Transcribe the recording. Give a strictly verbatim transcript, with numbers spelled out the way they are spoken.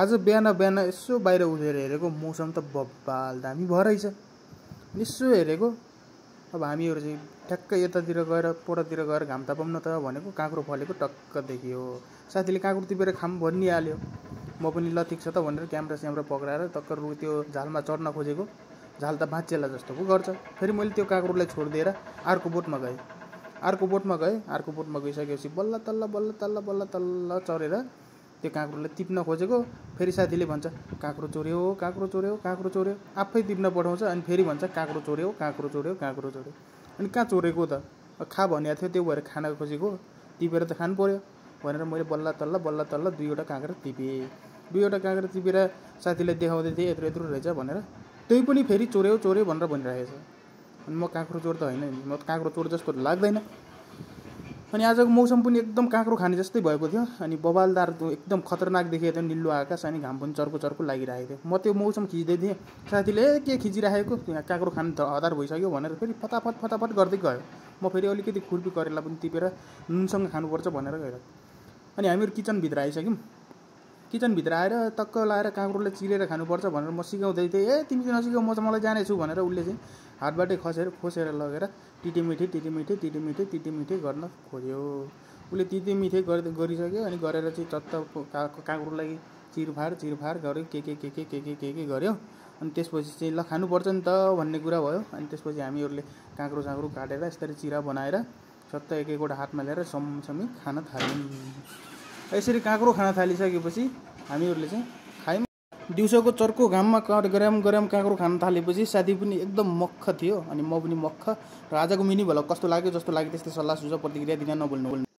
आज बिहान बिहान यसो बाहिर उठेर हेरेको मौसम त बब्बाल दामी भएर रहेछ। यसो हेरेको अब हामीहरु चाहिँ ठ्याक्कै यतातिर गएर पोरातिर गएर घाम तापौँ न त भनेको काँक्रो फलेको टक्क देखियो। साथीले काँक्रो टिपेर खाम भनिहाल्यो। म पनि ल ठिक छ त भनेर क्यामेरा स्यामेरा पक्राएर टक्क रु त्यो झालमा चढ्न खोजेको। झाल त भाँचिएला जस्तो पो गर्छ। फेरि मैले त्यो काँक्रोलाई छोडिदिएर अर्को बोटमा गएँ अर्को बोटमा गएँ अर्को बोटमा गइसकेपछि बल्ल तल्ल बल्ल तल्ल बल्ल तल्ल चढेर त्यो काँक्रोलाई टिप्न खोजेको। फेरि साथीले भन्छ काँक्रो चोर्यो काँक्रो चोर्यो काँक्रो चोर्यो। आफै टिप्न पठाउँछ अनि फेरि भन्छ काँक्रो चोर्यो काँक्रो चोर्यो काँक्रो चोर्यो। अनि कहाँ चोरेको त खा भनेको थियो, त्यो भएर खाना खोजेको। टिपेर त खानु पर्यो भनेर मैले बल्ल तल्ल बल्ल तल्ल दुईवटा काँक्रो टिपेँ। दुईवटा काँक्रो टिपेर साथीलाई देखाउँदै थिएँ यत्रो यत्रो रहेछ भनेर। त्यही पनि फेरि चोर्यो चोर्यो भनेर भनिरहेको छ। अनि म काँक्रो चोर त होइन, म काँक्रो चोर जस्तो लाग्दैन। अनि आजको मौसम पनि एकदम काँक्रो खाने जस्तै भएको थियो। अनि बबालदार एकदम खतरनाक देखिएको थियो। निल्लो आकाश अनि घाम पनि चर्को चर्को लागिरहेको थियो। म त्यो मौसम खिच्दै थिएँ। साथीले के खिचिराखेको काँक्रो खानु त हतार भइसक्यो भनेर फेरि फटाफट फटाफट गर्दै गयो। म फेरि अलिकति खुर्पी करेला पनि टिपेर नुनसँग खानुपर्छ भनेर गएर अनि हामीहरू किचनभित्र आइसक्यौँ। किचनभित्र आएर टक्क लाएर काँक्रोलाई चिरेर खानुपर्छ भनेर म सिकाउँदै थिएँ। ए तिमी चाहिँ नसिकाउ, म त मलाई जानेछु भनेर उसले चाहिँ हातबाटै खसेर खोसेर लगेर टिटेमिठे टिटेमिठे टिटेमिठे टिटेमिठे गर्न खोज्यो। उसले तितेमिठे गरिसक्यो। अनि गरेर चाहिँ चत्त काँक्रोलाई चिरफार चिरफार गऱ्यो, के के के के के के के के गऱ्यो। अनि त्यसपछि चाहिँ ल खानुपर्छ नि त भन्ने कुरा भयो। अनि त्यसपछि हामीहरूले काँक्रो साँक्रो काटेर यसरी चिरा बनाएर चत्त एक एकवटा हातमा लिएर समसमी खान थाल्यौँ। यसरी काँक्रो खान थालिसकेपछि हामीहरूले चाहिँ खायौँ। दिउँसोको चर्को घाममा गरम गरम काँक्रो खान थालेपछि साथी पनि एकदम मक्ख थियो अनि म पनि मक्ख। र आजको मिनी भ्लग कस्तो लाग्यो जस्तो लाग्यो त्यस्तै सल्लाह सुझाव प्रतिक्रिया दिन नभुल्नु।